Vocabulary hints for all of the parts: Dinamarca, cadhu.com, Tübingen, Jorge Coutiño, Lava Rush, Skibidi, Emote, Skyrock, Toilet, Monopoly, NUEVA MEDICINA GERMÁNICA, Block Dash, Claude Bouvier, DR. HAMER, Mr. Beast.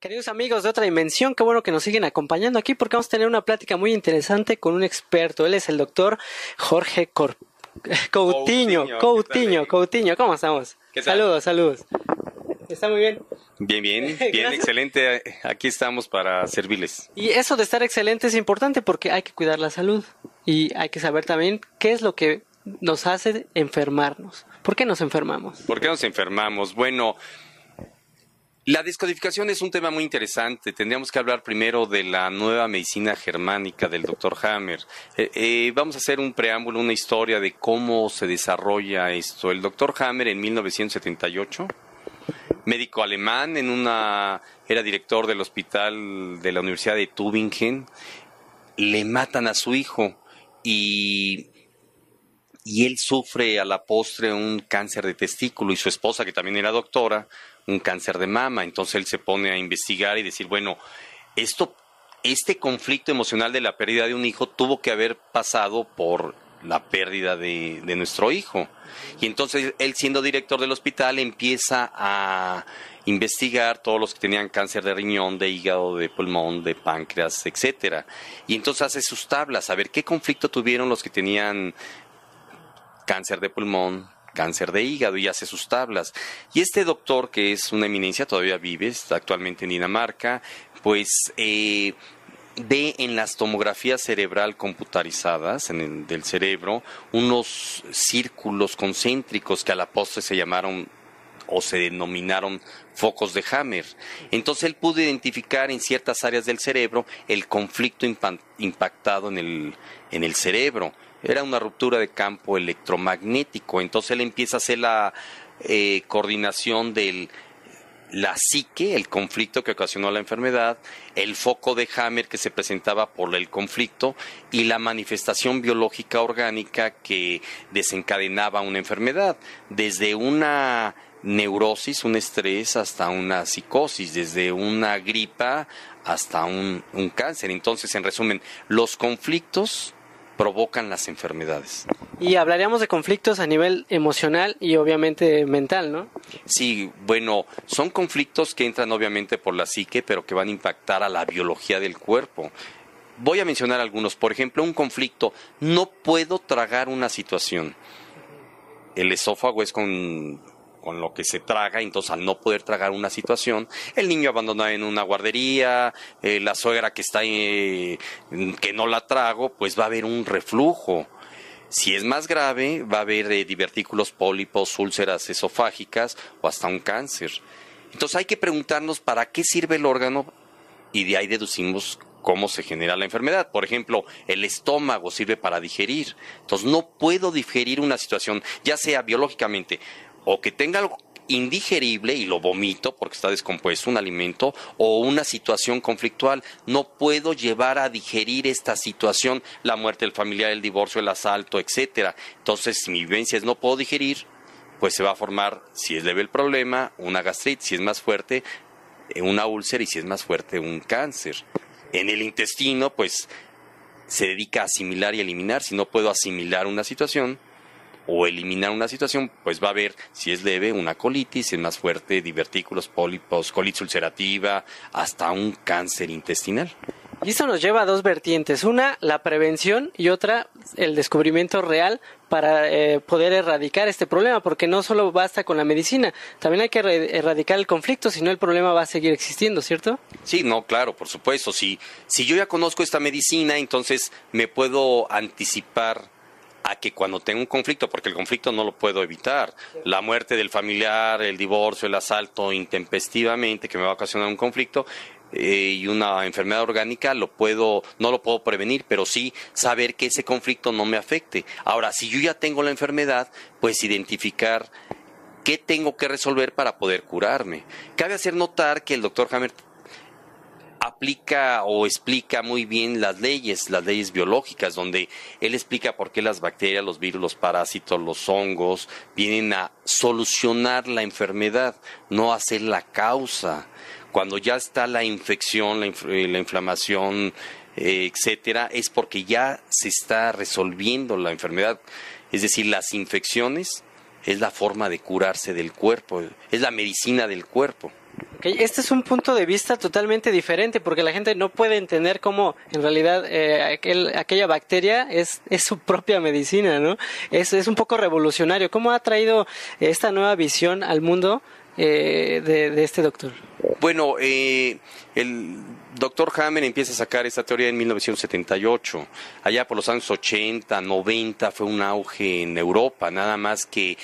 Queridos amigos de Otra Dimensión, qué bueno que nos siguen acompañando aquí porque vamos a tener una plática muy interesante con un experto. Él es el doctor Jorge Coutiño. ¿Cómo estamos? ¿Qué tal? Saludos. ¿Está muy bien? Bien, excelente. Aquí estamos para servirles. Y eso de estar excelente es importante porque hay que cuidar la salud y hay que saber también qué es lo que nos hace enfermarnos. ¿Por qué nos enfermamos? Bueno, la descodificación es un tema muy interesante. Tendríamos que hablar primero de la nueva medicina germánica del doctor Hamer. Vamos a hacer un preámbulo, una historia de cómo se desarrolla esto. El doctor Hamer en 1978, médico alemán, era director del hospital de la Universidad de Tübingen. Le matan a su hijo y él sufre a la postre un cáncer de testículo, y su esposa, que también era doctora, un cáncer de mama. Entonces él se pone a investigar y decir, bueno, este conflicto emocional de la pérdida de un hijo tuvo que haber pasado por la pérdida de nuestro hijo. Y entonces él, siendo director del hospital, empieza a investigar todos los que tenían cáncer de riñón, de hígado, de pulmón, de páncreas, etcétera. Y entonces hace sus tablas, a ver qué conflicto tuvieron los que tenían cáncer de pulmón, cáncer de hígado, y hace sus tablas. Y este doctor, que es una eminencia, todavía vive, está actualmente en Dinamarca, pues ve en las tomografías cerebral computarizadas del cerebro unos círculos concéntricos que a la postre se llamaron o se denominaron focos de Hamer. Entonces él pudo identificar en ciertas áreas del cerebro el conflicto impactado en el cerebro. Era una ruptura de campo electromagnético. Entonces él empieza a hacer la coordinación de la psique, el conflicto que ocasionó la enfermedad, el foco de Hamer que se presentaba por el conflicto y la manifestación biológica orgánica que desencadenaba una enfermedad, desde una neurosis, un estrés, hasta una psicosis, desde una gripa hasta un cáncer. Entonces, en resumen, los conflictos provocan las enfermedades. Y hablaríamos de conflictos a nivel emocional y obviamente mental, ¿no? Sí, bueno, son conflictos que entran obviamente por la psique, pero que van a impactar a la biología del cuerpo. Voy a mencionar algunos. Por ejemplo, un conflicto: no puedo tragar una situación. El esófago es con lo que se traga. Entonces, al no poder tragar una situación, el niño abandonado en una guardería, la suegra que está que no la trago, pues va a haber un reflujo. Si es más grave, va a haber divertículos, pólipos, úlceras esofágicas o hasta un cáncer. Entonces hay que preguntarnos para qué sirve el órgano, y de ahí deducimos cómo se genera la enfermedad. Por ejemplo, el estómago sirve para digerir. Entonces no puedo digerir una situación, ya sea biológicamente, o que tenga algo indigerible y lo vomito porque está descompuesto un alimento, o una situación conflictual. No puedo llevar a digerir esta situación, la muerte del familiar, el divorcio, el asalto, etcétera. Entonces, si mi vivencia es no puedo digerir, pues se va a formar, si es leve el problema, una gastritis; si es más fuerte, una úlcera; y si es más fuerte, un cáncer. En el intestino, pues, se dedica a asimilar y eliminar. Si no puedo asimilar una situación o eliminar una situación, pues va a haber, si es leve, una colitis; si es más fuerte, divertículos, pólipos, colitis ulcerativa, hasta un cáncer intestinal. Y esto nos lleva a dos vertientes: una, la prevención, y otra, el descubrimiento real para poder erradicar este problema, porque no solo basta con la medicina, también hay que erradicar el conflicto, si no el problema va a seguir existiendo, ¿cierto? Sí, no, claro, por supuesto. Si yo ya conozco esta medicina, entonces me puedo anticipar a que cuando tenga un conflicto, porque el conflicto no lo puedo evitar, la muerte del familiar, el divorcio, el asalto intempestivamente, que me va a ocasionar un conflicto, y una enfermedad orgánica, no lo puedo prevenir, pero sí saber que ese conflicto no me afecte. Ahora, si yo ya tengo la enfermedad, pues identificar qué tengo que resolver para poder curarme. Cabe hacer notar que el doctor Hamer aplica o explica muy bien las leyes biológicas, donde él explica por qué las bacterias, los virus, los parásitos, los hongos vienen a solucionar la enfermedad, no a ser la causa. Cuando ya está la infección, la inflamación, etcétera, es porque ya se está resolviendo la enfermedad. Es decir, las infecciones es la forma de curarse del cuerpo, es la medicina del cuerpo. Okay. Este es un punto de vista totalmente diferente porque la gente no puede entender cómo en realidad aquella bacteria es su propia medicina, ¿no? Es un poco revolucionario. ¿Cómo ha traído esta nueva visión al mundo de este doctor? Bueno, el doctor Hamer empieza a sacar esta teoría en 1978. Allá por los años 80, 90 fue un auge en Europa, nada más que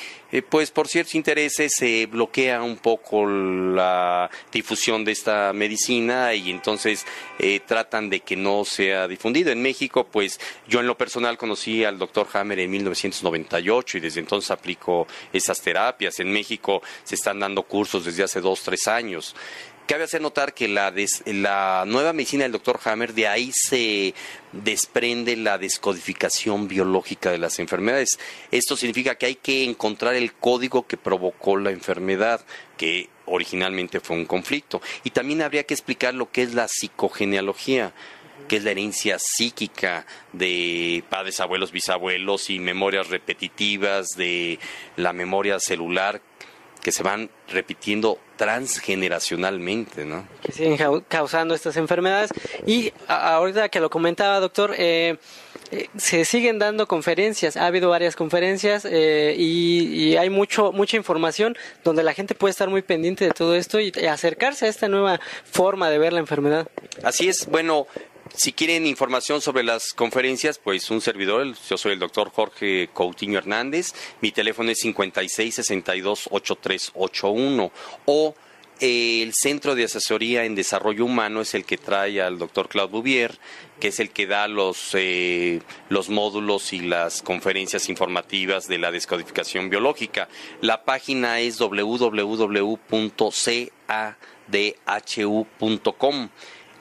pues por ciertos intereses se bloquea un poco la difusión de esta medicina y entonces tratan de que no sea difundido. En México, pues yo en lo personal conocí al doctor Hamer en 1998 y desde entonces aplico esas terapias. En México se están dando cursos desde hace 2-3 años. Cabe hacer notar que la nueva medicina del doctor Hamer, de ahí se desprende la descodificación biológica de las enfermedades. Esto significa que hay que encontrar el código que provocó la enfermedad, que originalmente fue un conflicto. Y también habría que explicar lo que es la psicogenealogía, que es la herencia psíquica de padres, abuelos, bisabuelos y memorias repetitivas de la memoria celular, que se van repitiendo transgeneracionalmente, ¿no? Que siguen causando estas enfermedades. Y ahorita que lo comentaba, doctor, se siguen dando conferencias, ha habido varias conferencias y hay mucha información donde la gente puede estar muy pendiente de todo esto y acercarse a esta nueva forma de ver la enfermedad. Así es. Bueno, si quieren información sobre las conferencias, pues un servidor, yo soy el doctor Jorge Coutiño Hernández, mi teléfono es 56628381 o el Centro de Asesoría en Desarrollo Humano es el que trae al doctor Claude Bouvier, que es el que da los módulos y las conferencias informativas de la descodificación biológica. La página es www.cadhu.com.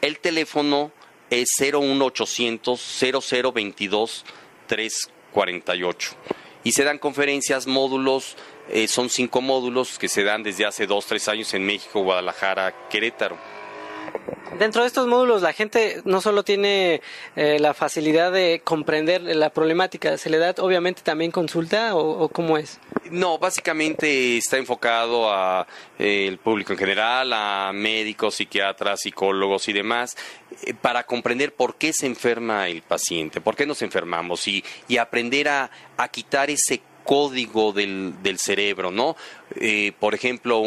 El teléfono es 01800-0022-348. Y se dan conferencias, módulos, son 5 módulos que se dan desde hace 2-3 años en México, Guadalajara, Querétaro. Dentro de estos módulos la gente no solo tiene la facilidad de comprender la problemática, ¿se le da obviamente también consulta o cómo es? No, básicamente está enfocado a el público en general, a médicos, psiquiatras, psicólogos y demás, para comprender por qué se enferma el paciente, por qué nos enfermamos y aprender a quitar ese código del cerebro, ¿no? Por ejemplo,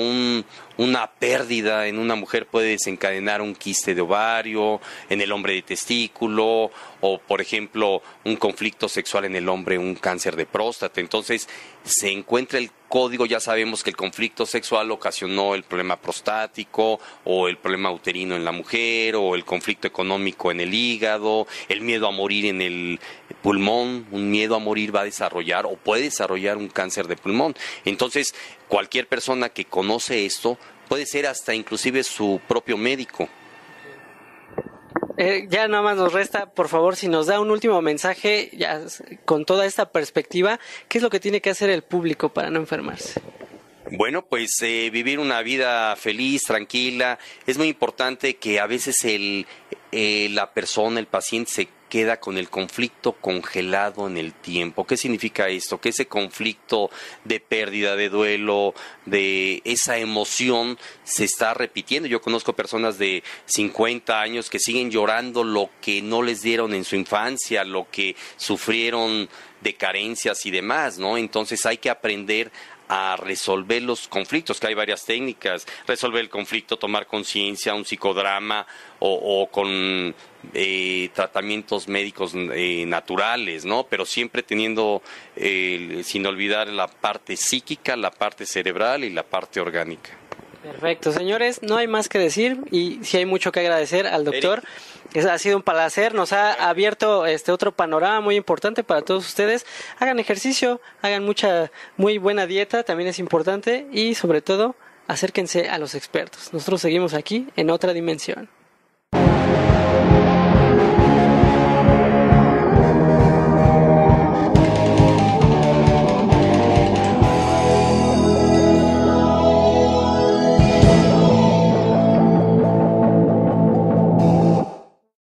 una pérdida en una mujer puede desencadenar un quiste de ovario, en el hombre de testículo, o por ejemplo, un conflicto sexual en el hombre, un cáncer de próstata. Entonces, se encuentra el código, ya sabemos que el conflicto sexual ocasionó el problema prostático, o el problema uterino en la mujer, o el conflicto económico en el hígado, el miedo a morir en el pulmón, un miedo a morir va a desarrollar o puede desarrollar un cáncer de pulmón. Entonces, cualquier persona que conoce esto puede ser hasta inclusive su propio médico. Ya nada más nos resta, por favor, si nos da un último mensaje, ya con toda esta perspectiva, ¿qué es lo que tiene que hacer el público para no enfermarse? Bueno, pues vivir una vida feliz, tranquila. Es muy importante que a veces la persona, el paciente, se queda con el conflicto congelado en el tiempo. ¿Qué significa esto? Que ese conflicto de pérdida, de duelo, de esa emoción se está repitiendo. Yo conozco personas de 50 años que siguen llorando lo que no les dieron en su infancia, lo que sufrieron de carencias y demás, ¿no? Entonces hay que aprender a resolver los conflictos, que hay varias técnicas, resolver el conflicto, tomar conciencia, un psicodrama o con tratamientos médicos naturales, ¿no? Pero siempre teniendo, sin olvidar la parte psíquica, la parte cerebral y la parte orgánica. Perfecto, señores, no hay más que decir y sí hay mucho que agradecer al doctor. Ha sido un placer, nos ha abierto otro panorama muy importante para todos ustedes. Hagan ejercicio, hagan muy buena dieta, también es importante, y sobre todo acérquense a los expertos. Nosotros seguimos aquí en Otra Dimensión.